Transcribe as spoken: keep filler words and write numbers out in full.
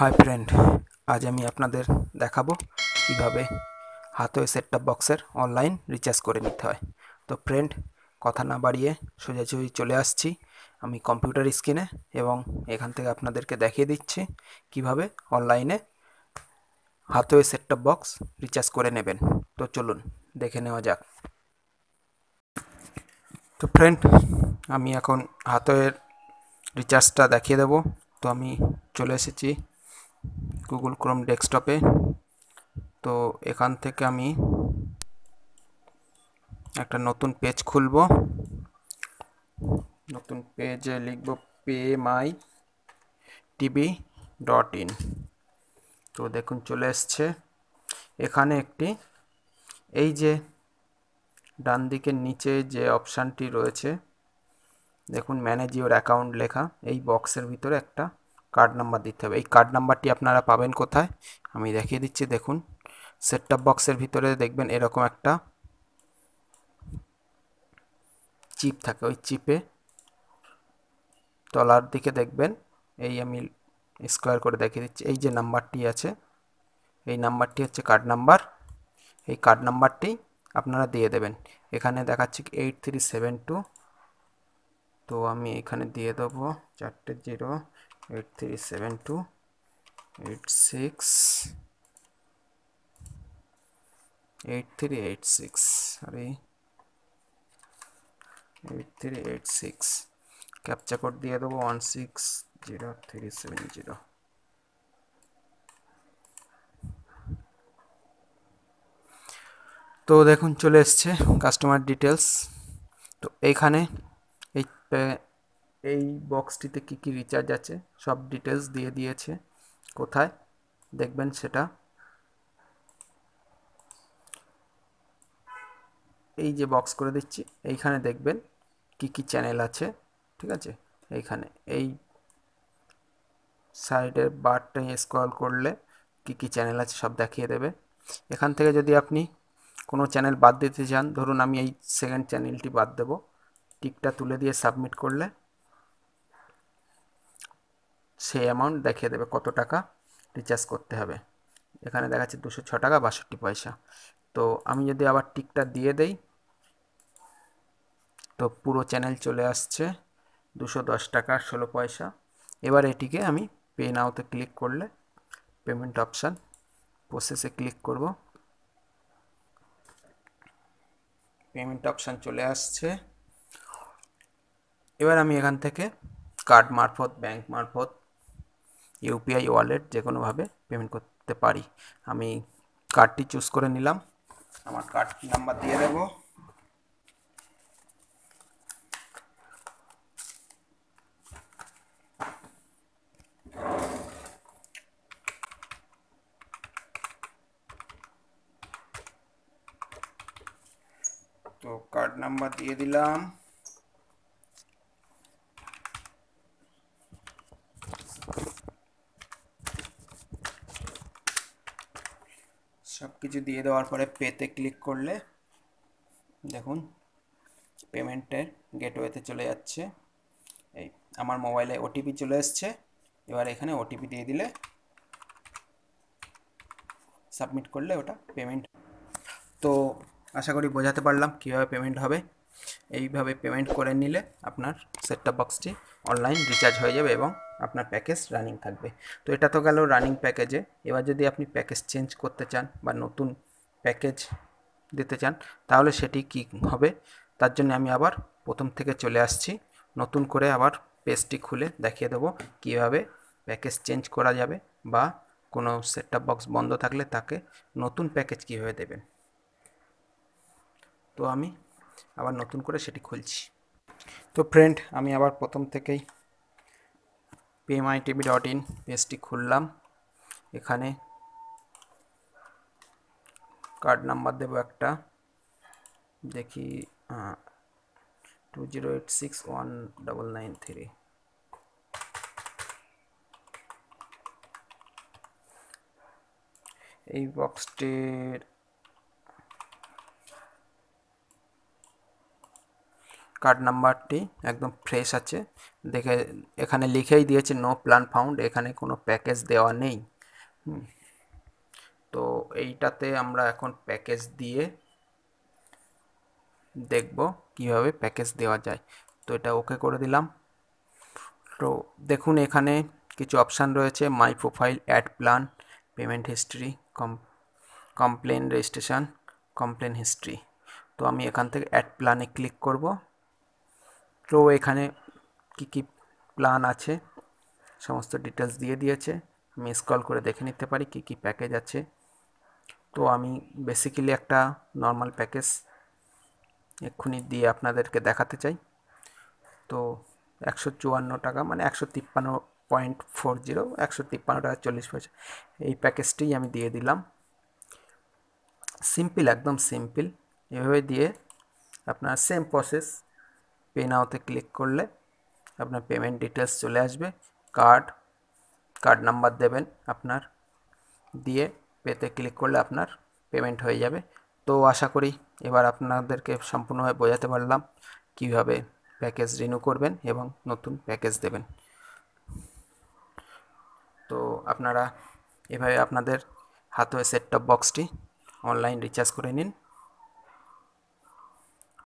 Hi friend, आज आमी आपनादेर देखाबो किभाबे हाथों सेट टॉप बक्सेर ऑनलाइन रिचार्ज करे निते हय। तो फ्रेंड कथा ना बाड़िये सोजासुजी चले आसछि आमी कम्पिउटार स्क्रिने एबं एखान थेके आपनादेरके देखिये दिच्छि किभाबे ऑनलाइने हाथों सेट टॉप बक्स रिचार्ज करे नेबेन। तो चलुन देखे नेওয়া যাক। तो फ्रेंड आमी एखन हाथों रिचार्जटा देखिये देब। तो आमी चले एसेछि गूगल क्रोम डेस्कटपे। तो एखान थेके आमी एक नतून पेज खुलब। नतून पेजे लिखब pay my T V dot in. तो देखुन चले एसेछे। एखाने एकटी एई जे डान दिके नीचे जे अपशनटी रयेछे देखुन मैनेज योर अकाउंट लेखा एई बक्सेर भितरे एकटा कार्ड नम्बर दीते हैं। कार्ड नम्बर अपनारा पाबेन कोथाय आमी देखिए दिच्छी। देखुन सेट टॉप बक्सर भितरे देखबेन एरकम एकटा चिप थाके। ओई चिपे तलार दिके देखबेन एई आमी स्क्वायर करे देखिए दिच्छी। एई जे नम्बरटी आछे एई नम्बरटी हच्छे कार्ड नम्बर। एई कार्ड नम्बरटी अपनारा दिए देबेन। एखाने देखाच्छि एट थ्री सेवन टू। तो आमी एखाने दिए देबो चारटे zero eight three seven two eight six eight three eight six. अरे eight three eight six. Captcha code दिए देव one six zero three seven zero. तो देखुन चले आसछे कस्टमर डिटेल्स। तो एखाने এই বক্সটিতে কি কি রিচার্জ আছে সব ডিটেইলস দিয়ে দিয়েছে। কোথায় দেখবেন সেটা এই যে বক্স করে দিচ্ছি এইখানে দেখবেন কি কি চ্যানেল আছে। ঠিক আছে, এইখানে এই সাইডের বারটা স্ক্রল করলে কি কি চ্যানেল আছে সব দেখিয়ে দেবে। এখান থেকে যদি আপনি কোনো চ্যানেল বাদ দিতে চান, ধরুন আমি এই সেকেন্ড চ্যানেলটি বাদ দেব, টিকটা তুলে দিয়ে সাবমিট করলে से अमाउंट देखिए देवे कत टाका रिचार्ज करते हैं। एखाने देखा जाच्छे दुशो छह टाका बाषट्टी पैसा। तो आमी यदि आबार टिकटा दिए देई तो पुरो चैनल चले आसछे दुशो दस टाका षोलो पैसा। एबार एटिके आमी पे नाउते क्लिक करले पेमेंट अपशन प्रोसेसे क्लिक करब। पेमेंट अपशन चले आसछे। एबार आमी एखान थेके कार्ड मार्फत बैंक मार्फत ইউপিআই ওয়ালেট যে কোনো ভাবে পেমেন্ট করতে পারি। আমি কার্ডটি চুজ করে নিলাম, আমার কার্ড নাম্বার দিয়ে দেব। তো কার্ড নাম্বার দিয়ে দিলাম। सब कुछ दिए देवार परे पेते क्लिक कर ले देखुन पेमेंटेर गेटवेते चले जाच्छे। एई आमार मोबाइले ओटीपी चले आसछे। एबार एखाने ओटीपी दिए दिले सबमिट करले ओटा पेमेंट। तो आशा करी बोझाते पारलाम किभाबे पेमेंट होबे। एइभाबे पेमेंट करे निले आपनार सेट टॉप बक्सटी अनलाइन रिचार्ज हो जाबे एबं आपनार पैकेज रानिंग थाकबे। तो एटा तो गेलो रानिंग पैकेजे। एबार जोदि आपनि पैकेज चेंज करते चान बा नतून पैकेज दिते चान ताहले सेटी कि होबे तार जोन्नो आमि आबार प्रथम थेके चले आसछि। नतून करे आबार पेजटी खुले देखिए देब किभाबे पैकेज चेंज करा जाबे बा कोनो सेट टॉप बक्स बंध थाकले ताके नतून पैकेज किभाबे देबेन। तो आमि आबार नतून करे सेटी खुलछि। तो फ्रेंड आमि आबार प्रथम थेकेई pay my T V dot in पेजटी खुललाम। एखाने कार्ड नम्बर देव एक देखी two zero eight six one double nine three. ये बक्सटर कार्ड नम्बर एकदम फ्रेश आछे देखे एखाने लिखेई दिएछे नो प्लान फाउंड एखाने कोनो पैकेज देवा नेई। तो एइटाते आमरा एखन पैकेज दिए देखबो किभाबे पैकेज देवा जाए। तो एटा ओके करे दिलाम। तो देखुन एखाने किछु अपशन रयेछे my profile add plan payment history come complain registration complain history. तो आमी एखान थेके एड प्लाने क्लिक करब। तो एखाने की की प्लान आछे समस्त डिटेल्स दिए दिएछे आमी स्क्रल करे देखे निते पारी की की पैकेज आछे। तो आमी बेसिकली एकटा नर्माल पैकेज एखुनी दिए आपनादेरके देखाते चाई। तो एकशो चुवान्न टाका माने एकशो तिप्पान्न पॉइंट फोर जिरो एकशो तिप्पान्न टाका चल्लिस पयसा ये पैकेजटी आमी दिए दिलाम। सिम्पल एकदम सिम्पल एभाबे दिए अपना सेम प्रसेस पे नाउते क्लिक कर ले अपना पेमेंट डिटेल्स चले आसबे कार्ड कार्ड नम्बर देवें अपनार दिए पेते क्लिक कर ले अपनार पेमेंट हो जाए। तो आशा करी एबार आपनादेरके सम्पूर्णभावे बोझाते पारलाम किभाबे पैकेज रिन्यू करबेन एबं नतून पैकेज देवें। तो आपनारा एभाबे आपनादेर हाथे सेट टप बक्सटी ऑनलाइन रिचार्ज करे निन।